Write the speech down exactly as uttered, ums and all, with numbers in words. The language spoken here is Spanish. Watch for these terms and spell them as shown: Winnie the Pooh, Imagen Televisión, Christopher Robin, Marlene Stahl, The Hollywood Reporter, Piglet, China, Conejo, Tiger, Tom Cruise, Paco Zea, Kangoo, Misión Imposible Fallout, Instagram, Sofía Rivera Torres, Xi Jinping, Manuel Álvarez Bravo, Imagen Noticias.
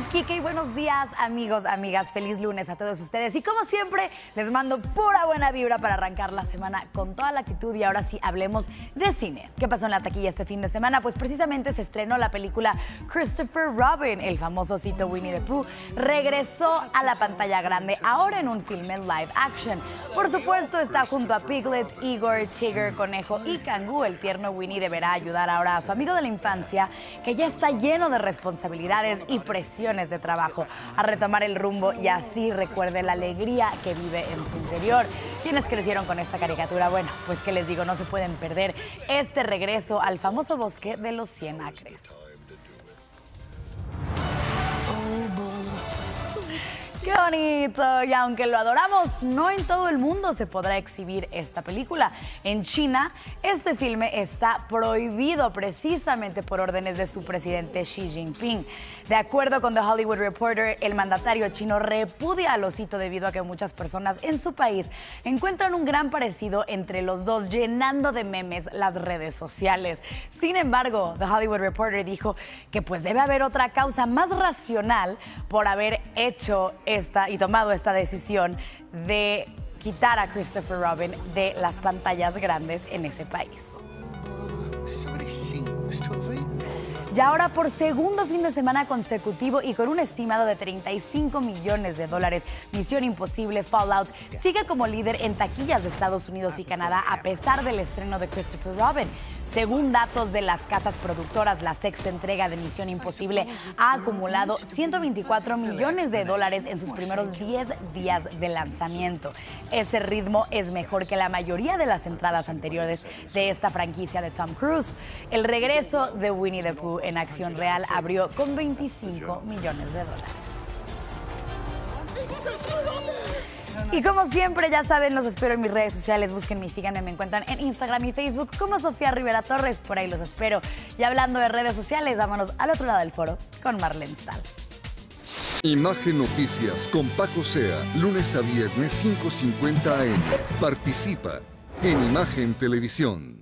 tardes, Kike, y buenos días, amigos, amigas. Feliz lunes a todos ustedes. Y como siempre, les mando pura buena vibra para arrancar la semana con toda la actitud. Y ahora sí, hablemos de cine. ¿Qué pasó en la taquilla este fin de semana? Pues precisamente se estrenó la película Christopher Robin, el famoso osito Winnie the Pooh, regresó a la pantalla grande, ahora en un filme live action. Por supuesto, está junto a Piglet, Igor, Tiger, Conejo y Kangoo. El tierno Winnie deberá ayudar ahora a su amigo de la infancia, que ya está lleno de responsabilidades y presiones de trabajo, a retomar el rumbo y así recuerde la alegría que vive en su interior. ¿Quiénes crecieron con esta caricatura? Bueno, pues que les digo, no se pueden perder este regreso al famoso bosque de los cien acres. ¡Qué bonito! Y aunque lo adoramos, no en todo el mundo se podrá exhibir esta película. En China, este filme está prohibido precisamente por órdenes de su presidente Xi Jinping. De acuerdo con The Hollywood Reporter, el mandatario chino repudia al osito debido a que muchas personas en su país encuentran un gran parecido entre los dos, llenando de memes las redes sociales. Sin embargo, The Hollywood Reporter dijo que pues debe haber otra causa más racional por haber hecho esto. Esta, y tomado esta decisión de quitar a Christopher Robin de las pantallas grandes en ese país. Y ahora, por segundo fin de semana consecutivo y con un estimado de treinta y cinco millones de dólares, Misión Imposible Fallout sigue como líder en taquillas de Estados Unidos y Canadá a pesar del estreno de Christopher Robin. Según datos de las casas productoras, la sexta entrega de Misión Imposible ha acumulado ciento veinticuatro millones de dólares en sus primeros diez días de lanzamiento. Ese ritmo es mejor que la mayoría de las entradas anteriores de esta franquicia de Tom Cruise. El regreso de Winnie the Pooh en acción real abrió con veinticinco millones de dólares. Y como siempre, ya saben, los espero en mis redes sociales. Búsquenme, síganme, me encuentran en Instagram y Facebook como Sofía Rivera Torres. Por ahí los espero. Y hablando de redes sociales, vámonos al otro lado del foro con Marlene Stahl. Imagen Noticias con Paco Zea, lunes a viernes cinco cincuenta a eme. Participa en Imagen Televisión.